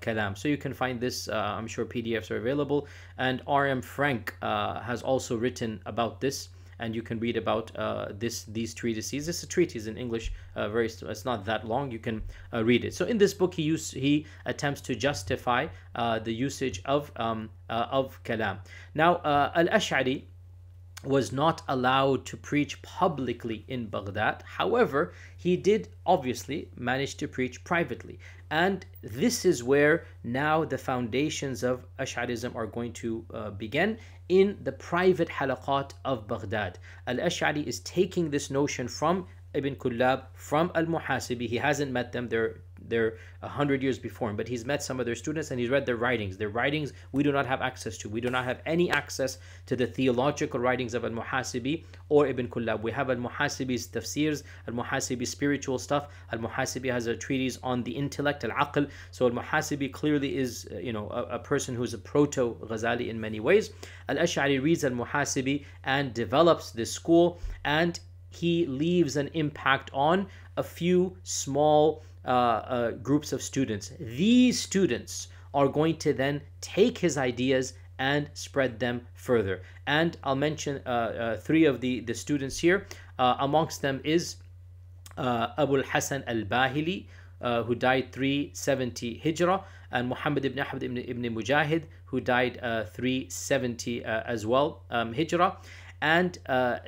Kalam. So you can find this, I'm sure PDFs are available, and R.M. Frank has also written about this, and you can read about these treatises. It's a treatise in English, it's not that long, you can read it. So in this book, he attempts to justify the usage of Kalam. Now, al-Ash'ari was not allowed to preach publicly in Baghdad. However, he did obviously manage to preach privately. And this is where now the foundations of Ash'arism are going to begin, in the private halaqat of Baghdad. Al-Ash'ari is taking this notion from Ibn Kullab, from al-Muhasibi. He hasn't met them, they're 100 years before him, but he's met some of their students and he's read their writings. Their writings we do not have access to. We do not have any access to the theological writings of al-Muhasibi or Ibn Kullab. We have al-Muhasibi's tafsirs, al-Muhasibi's spiritual stuff. Al-Muhasibi has a treatise on the intellect, al-Aql. So al-Muhasibi clearly is, you know, a person who's a proto-Ghazali in many ways. Al-Ash'ari reads al-Muhasibi and develops this school, and he leaves an impact on a few small groups of students. These students are going to then take his ideas and spread them further. And I'll mention three of the students here. Amongst them is Abul Hasan al-Bahili, who died 370 Hijrah, and Muhammad ibn Ahmad ibn Mujahid, who died 370 as well Hijrah. And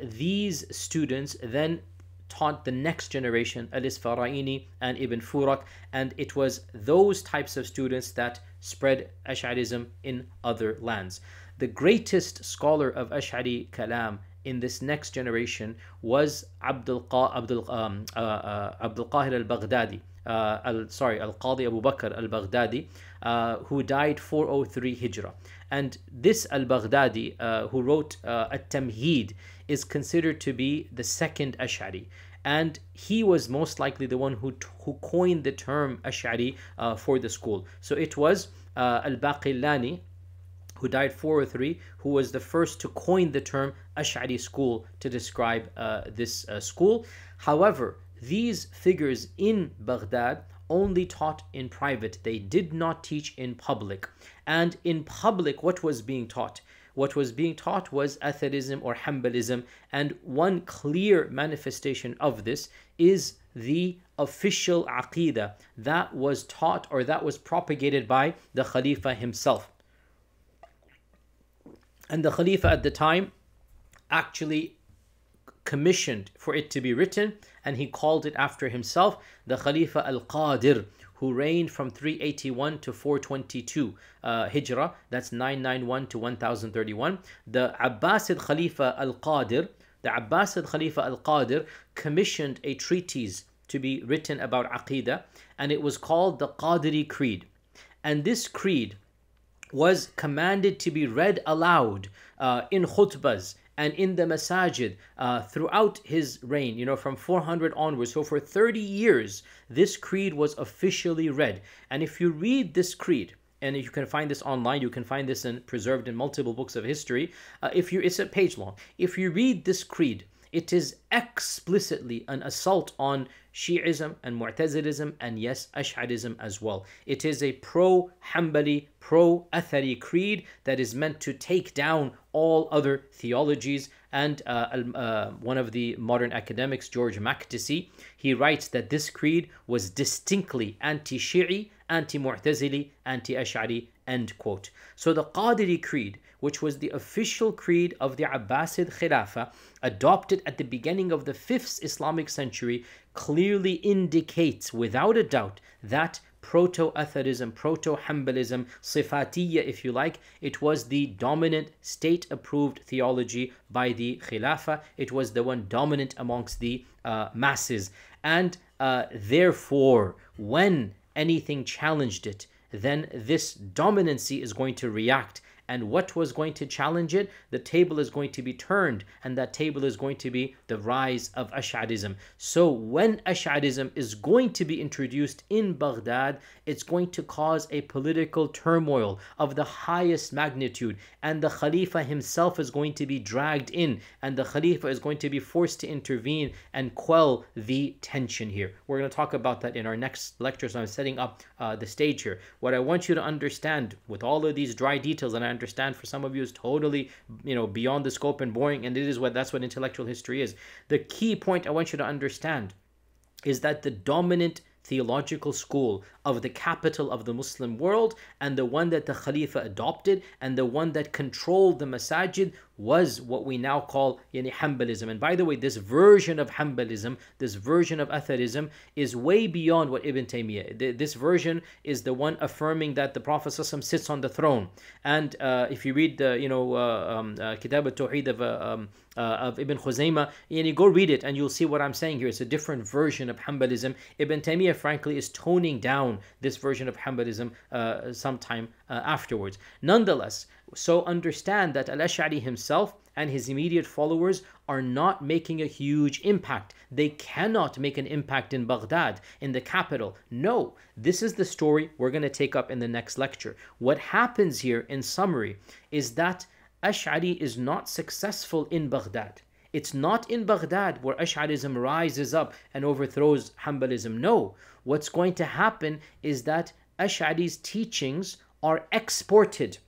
these students then taught the next generation, al-Isfaraini and Ibn Furaq, and it was those types of students that spread Ash'arism in other lands. The greatest scholar of Ash'ari Kalam in this next generation was Abdul Qahir al-Baghdadi, Al-Qadi Abu Bakr al-Baghdadi, who died 403 Hijrah. And this al-Baghdadi, who wrote At-Tamheed, is considered to be the second Ash'ari. And he was most likely the one who coined the term Ash'ari for the school. So it was al-Baqillani, who died 403, who was the first to coin the term Ash'ari school to describe this school. However, these figures in Baghdad only taught in private. They did not teach in public. And in public, what was being taught? What was being taught was Atharism or Hanbalism. And one clear manifestation of this is the official Aqeedah that was taught or that was propagated by the Khalifa himself. And the Khalifa at the time actually commissioned for it to be written, and he called it after himself, the Khalifa Al-Qadir, who reigned from 381 to 422 Hijrah, that's 991 to 1031. The Abbasid Khalifa Al-Qadir, commissioned a treatise to be written about Aqidah, and it was called the Qadri Creed. And this creed was commanded to be read aloud in khutbas and in the masajid throughout his reign, you know, from 400 onwards. So for 30 years, this creed was officially read. And if you read this creed, and you can find this online, you can find this preserved in multiple books of history, it's a page long. If you read this creed, it is explicitly an assault on Shi'ism and Mu'tazilism and, yes, Ash'arism as well. It is a pro-Hanbali, pro-Athari creed that is meant to take down all other theologies. And one of the modern academics, George Makdisi, he writes that this creed was distinctly anti-Shi'i, anti-Mu'tazili, anti-Ash'ari, end quote. So the Qadiri creed, which was the official creed of the Abbasid Khilafah, adopted at the beginning of the 5th Islamic century, clearly indicates without a doubt that proto-Atharism, proto-Hanbalism, Sifatiyya if you like, it was the dominant state-approved theology by the Khilafah. It was the one dominant amongst the masses. And therefore, when anything challenged it, then this dominancy is going to react. And what was going to challenge it? The table is going to be turned, and that table is going to be the rise of Ash'arism. So when Ash'arism is going to be introduced in Baghdad, it's going to cause a political turmoil of the highest magnitude, and the Khalifa himself is going to be dragged in, and the Khalifa is going to be forced to intervene and quell the tension here. We're going to talk about that in our next lecture, so I'm setting up the stage here. What I want you to understand with all of these dry details, and I understand for some of you is totally, you know, beyond the scope and boring, and it is what, that's what intellectual history is. The key point I want you to understand is that the dominant theological school of the capital of the Muslim world, and the one that the Khalifa adopted, and the one that controlled the masajid, was what we now call Hanbalism. And by the way, this version of Hanbalism, this version of Atharism, is way beyond what Ibn Taymiyyah. This version is the one affirming that the Prophet ﷺ sits on the throne. And if you read the, Kitab al-Tawheed of Ibn Khuzaymah, go read it and you'll see what I'm saying here. It's a different version of Hanbalism. Ibn Taymiyyah, frankly, is toning down this version of Hanbalism sometime afterwards. Nonetheless, so understand that Al-Ash'ari himself and his immediate followers are not making a huge impact. They cannot make an impact in Baghdad, in the capital. No, this is the story we're going to take up in the next lecture. What happens here, in summary, is that Ash'ari is not successful in Baghdad. It's not in Baghdad where Ash'arism rises up and overthrows Hanbalism. No, what's going to happen is that Ash'ari's teachings are exported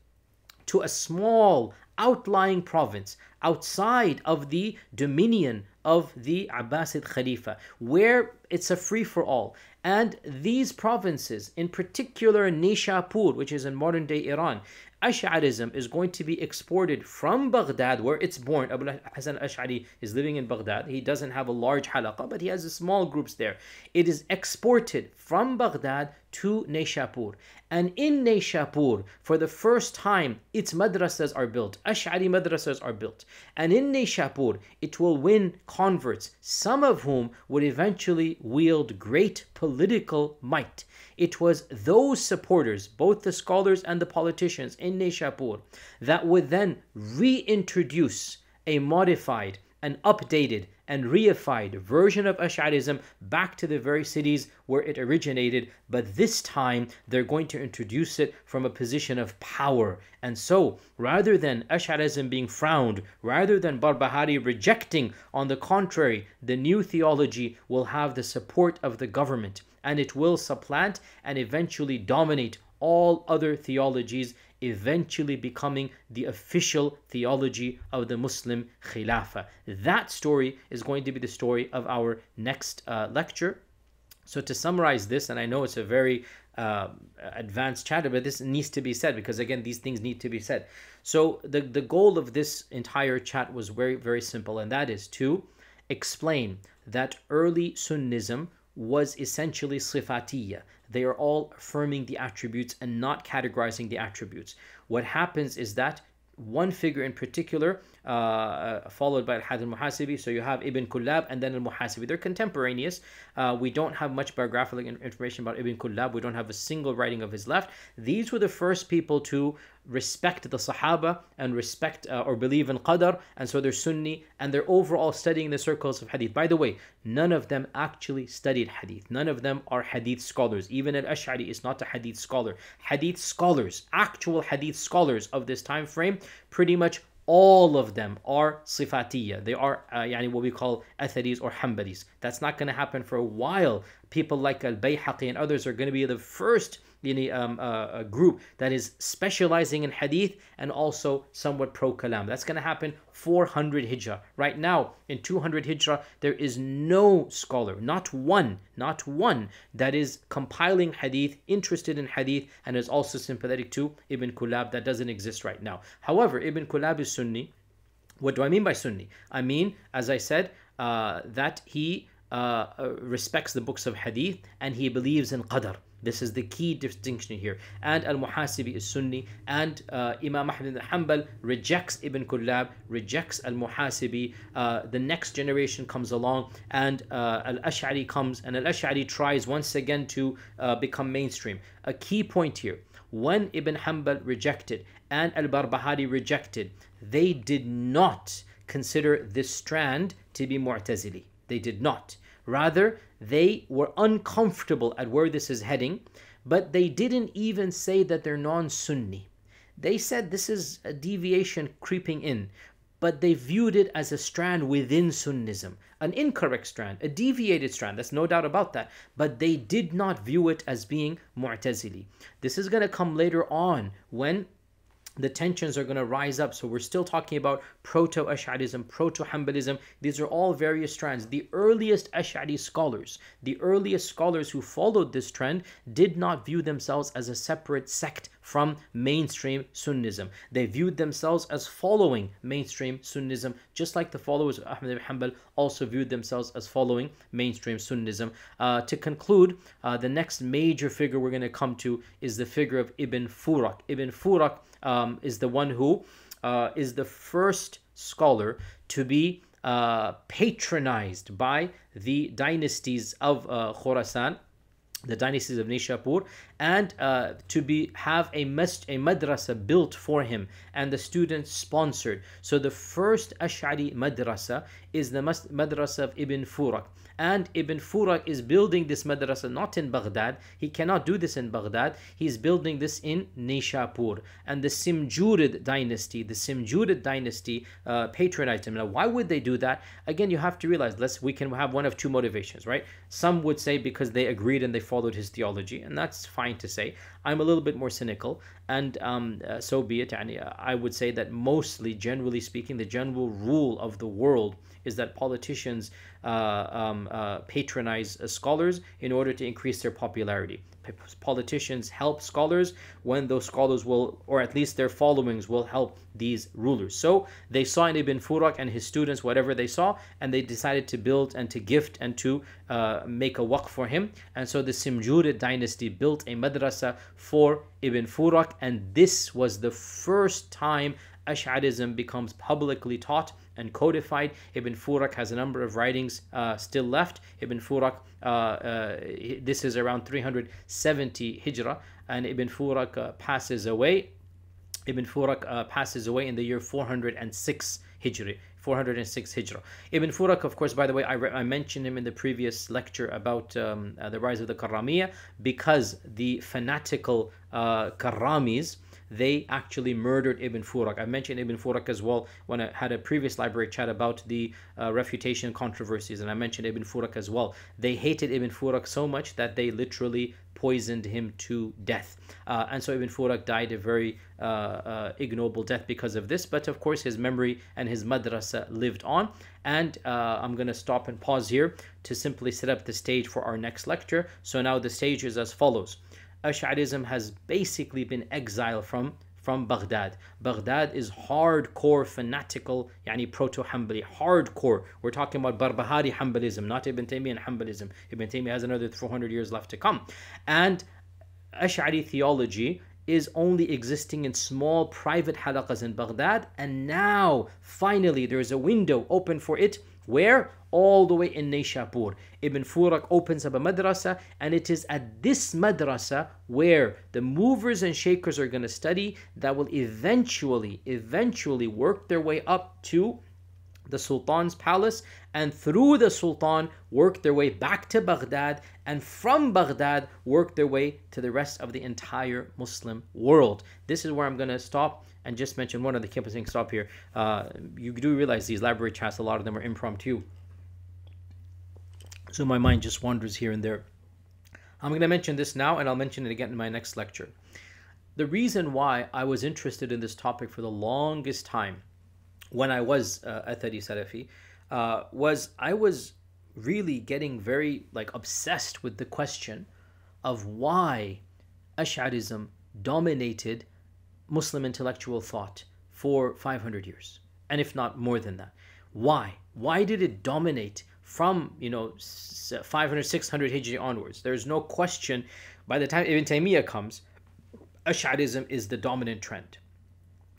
to a small outlying province outside of the dominion of the Abbasid Khalifa, where it's a free-for-all. And these provinces, in particular Nishapur, which is in modern-day Iran, Ash'arism is going to be exported from Baghdad, where it's born. Abul Hasan Ash'ari is living in Baghdad. He doesn't have a large halaqa, but he has a small groups there. It is exported from Baghdad to Nishapur. And in Nishapur, for the first time, its madrasas are built. Ash'ari madrasas are built. And in Nishapur, it will win converts, some of whom would eventually wield great political might. It was those supporters, both the scholars and the politicians in Nishapur, that would then reintroduce a modified, an updated, and reified version of Ash'arism back to the very cities where it originated. But this time, they're going to introduce it from a position of power. And so, rather than Ash'arism being frowned, rather than Barbahari rejecting, on the contrary, the new theology will have the support of the government, and it will supplant and eventually dominate all other theologies, eventually becoming the official theology of the Muslim Khilafah. That story is going to be the story of our next lecture. So to summarize this, and I know it's a very advanced chatter, but this needs to be said, because again, these things need to be said. So the goal of this entire chat was very, very simple, and that is to explain that early Sunnism was essentially Sifatiyya. They are all affirming the attributes and not categorizing the attributes. What happens is that one figure in particular, followed by Al-Muhasibi, so you have Ibn Kullab and then Al-Muhasibi. They're contemporaneous. We don't have much biographical information about Ibn Kullab. We don't have a single writing of his left. These were the first people to respect the Sahaba and respect or believe in Qadr, and so they're Sunni, and they're overall studying the circles of Hadith. By the way, none of them actually studied Hadith. None of them are Hadith scholars. Even Al-Ash'ari is not a Hadith scholar. Hadith scholars, actual Hadith scholars of this time frame, pretty much all of them are Sifatiyya. They are what we call Atharis or Hanbalis. That's not going to happen for a while. People like Al-Bayhaqi and others are going to be the first group that is specializing in Hadith and also somewhat pro-Kalam. That's going to happen 400 Hijrah. Right now, in 200 Hijrah, there is no scholar, not one, that is compiling Hadith, interested in Hadith, and is also sympathetic to Ibn Kullab. That doesn't exist right now. However, Ibn Kullab is Sunni. What do I mean by Sunni? I mean, as I said, that he respects the books of Hadith and he believes in Qadr. This is the key distinction here. And Al-Muhasibi is Sunni, and Imam Ahmad ibn Hanbal rejects Ibn Kullab, rejects Al-Muhasibi. The next generation comes along, and Al-Ash'ari comes, and Al-Ash'ari tries once again to become mainstream. A key point here, when Ibn Hanbal rejected and Al-Barbahari rejected, they did not consider this strand to be Mu'tazili. They did not. Rather, they were uncomfortable at where this is heading, but they didn't even say that they're non-Sunni. They said this is a deviation creeping in, but they viewed it as a strand within Sunnism, an incorrect strand, a deviated strand. There's no doubt about that. But they did not view it as being Mu'tazili. This is going to come later on when the tensions are going to rise up. So we're still talking about proto-Ash'arism, proto-Hanbalism. These are all various strands. The earliest Ash'ari scholars, the earliest scholars who followed this trend, did not view themselves as a separate sect from mainstream Sunnism. They viewed themselves as following mainstream Sunnism, just like the followers of Ahmad ibn Hanbal also viewed themselves as following mainstream Sunnism. To conclude, the next major figure we're going to come to is the figure of Ibn Furaq. Ibn Furaq is the one who is the first scholar to be patronized by the dynasties of Khorasan, the dynasties of Nishapur, and to have a madrasa built for him and the students sponsored. So the first Ash'ari madrasa is the madrasa of Ibn Furaq. And Ibn Furaq is building this madrasa not in Baghdad. He cannot do this in Baghdad. He's building this in Nishapur. And the Simjurid dynasty, patronized him. Now, why would they do that? Again, you have to realize we can have one of two motivations, right? Some would say because they agreed and they followed his theology, and that's fine to say. I'm a little bit more cynical, and so be it. I would say that mostly, generally speaking, the general rule of the world is that politicians patronize scholars in order to increase their popularity. Politicians help scholars when those scholars will, or at least their followings will, help these rulers. So they saw in Ibn Furaq and his students whatever they saw, and they decided to build and to gift and to make a waqf for him. And so the Simjurid dynasty built a madrasa for Ibn Furaq, and this was the first time Ash'arism becomes publicly taught and codified. Ibn Furaq has a number of writings still left. Ibn Furaq, this is around 370 Hijrah, and Ibn Furaq passes away. Ibn Furaq passes away in the year 406 Hijri. 406 Hijrah. Ibn Furaq, of course, by the way, I mentioned him in the previous lecture about the rise of the Karramiyya, because the fanatical Karramis, they actually murdered Ibn Furaq. I mentioned Ibn Furaq as well when I had a previous library chat about the refutation controversies, and I mentioned Ibn Furaq as well. They hated Ibn Furaq so much that they literally poisoned him to death. And so Ibn Furaq died a very ignoble death because of this. But of course, his memory and his madrasa lived on. And I'm going to stop and pause here to simply set up the stage for our next lecture. So now the stage is as follows. Ash'arism has basically been exiled from Baghdad. Baghdad is hardcore, fanatical, yani proto-Hanbali, hardcore. We're talking about Barbahari Hanbalism, not Ibn Taymiyyah and Hanbalism. Ibn Taymiyyah has another 400 years left to come. And Ash'ari theology is only existing in small private halaqas in Baghdad. And now, finally, there is a window open for it. Where? All the way in Nishapur. Ibn Furaq opens up a madrasa, and it is at this madrasa where the movers and shakers are going to study, that will eventually work their way up to the Sultan's palace, and through the Sultan work their way back to Baghdad, and from Baghdad work their way to the rest of the entire Muslim world. This is where I'm going to stop and just mention one of the campusing stop here. You do realize these library chats, a lot of them are impromptu, so my mind just wanders here and there. I'm going to mention this now, and I'll mention it again in my next lecture. The reason why I was interested in this topic for the longest time when I was Athari Salafi was I was really getting very obsessed with the question of why Ash'arism dominated Muslim intellectual thought for 500 years, and if not more than that. Why? Why did it dominate from 500, 600 Hijri onwards? There's no question, by the time Ibn Taymiyyah comes, Ash'arism is the dominant trend.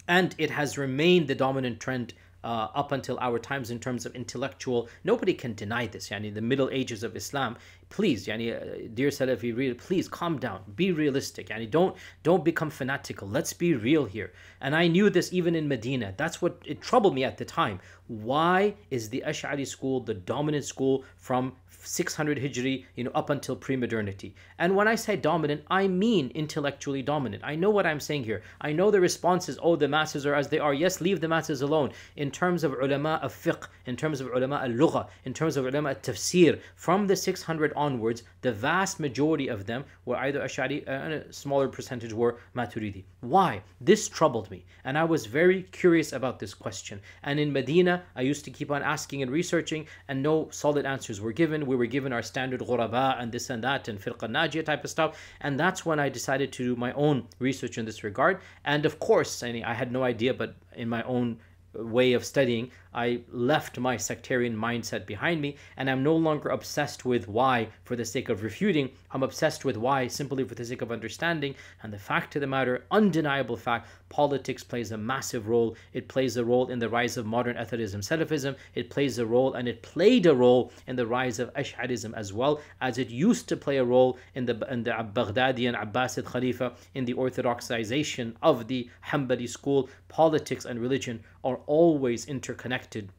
And it has remained the dominant trend up until our times in terms of intellectual. Nobody can deny this. Yani the Middle Ages of Islam. Please, yani, dear Salafi reader, please calm down. Be realistic. Yani don't become fanatical. Let's be real here. And I knew this even in Medina. That's what it troubled me at the time. Why is the Ash'ari school the dominant school from 600 Hijri, up until pre-modernity? And when I say dominant, I mean intellectually dominant. I know what I'm saying here. I know the response is, oh, the masses are as they are. Yes, leave the masses alone. In terms of ulama of fiqh, in terms of ulama al-lugha, in terms of ulama al-tafsir, from the 600 onwards, the vast majority of them were either Ash'ari, and a smaller percentage were Maturidi. Why? This troubled me, and I was very curious about this question. And in Medina, I used to keep on asking and researching, and no solid answers were given. We were given our standard Ghuraba and this and that and Firqa Najiyah type of stuff. And that's when I decided to do my own research in this regard. And of course, I had no idea, but in my own way of studying, I left my sectarian mindset behind me, and I'm no longer obsessed with why for the sake of refuting. I'm obsessed with why simply for the sake of understanding. And the fact of the matter, undeniable fact, politics plays a massive role. It plays a role in the rise of modern Atharism, Salafism. It plays a role, and it played a role in the rise of Ash'arism as well, as it used to play a role in the Baghdadi and Abbasid Khalifa, in the orthodoxization of the Hanbali school. Politics and religion are always interconnected,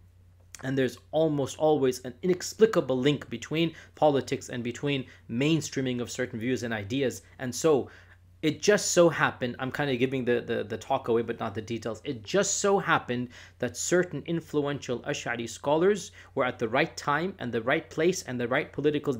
and there's almost always an inexplicable link between politics and between mainstreaming of certain views and ideas. And so It just so happened, I'm kind of giving the talk away, but not the details. It just so happened that certain influential Ash'ari scholars were at the right time and the right place and the right political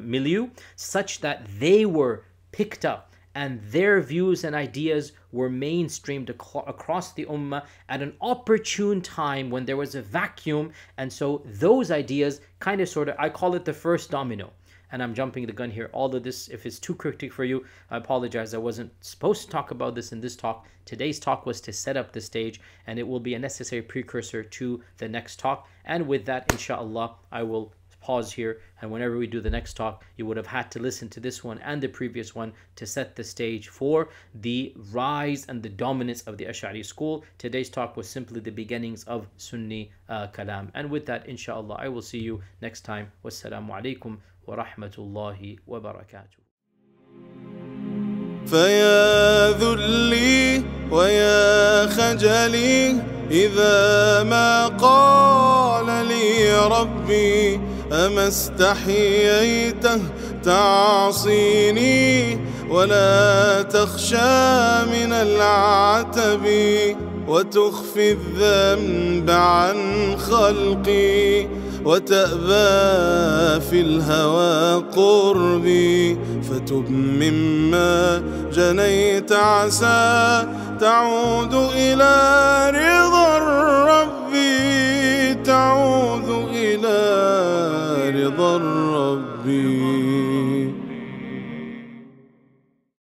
milieu, such that they were picked up and their views and ideas were mainstreamed across the ummah at an opportune time when there was a vacuum. And so those ideas kind of sort of, I call it the first domino. And I'm jumping the gun here. All of this, if it's too cryptic for you, I apologize. I wasn't supposed to talk about this in this talk. Today's talk was to set up the stage, and it will be a necessary precursor to the next talk. And with that, inshallah, I will pause here. And whenever we do the next talk, you would have had to listen to this one and the previous one to set the stage for the rise and the dominance of the Ash'ari school. Today's talk was simply the beginnings of Sunni Kalam. And with that, inshallah, I will see you next time. Wassalamu alaikum. ورحمة الله وبركاته فيا ذلي ويا خجلي إذا ما قال لي ربي أما استحييته تعصيني ولا تخشى من العتب وتخفي الذنب عن خلقي وتأبى في الهوى قربي فتب مما جنيت عسى تعود إلى رضا الرب تعود إلى رضا الرب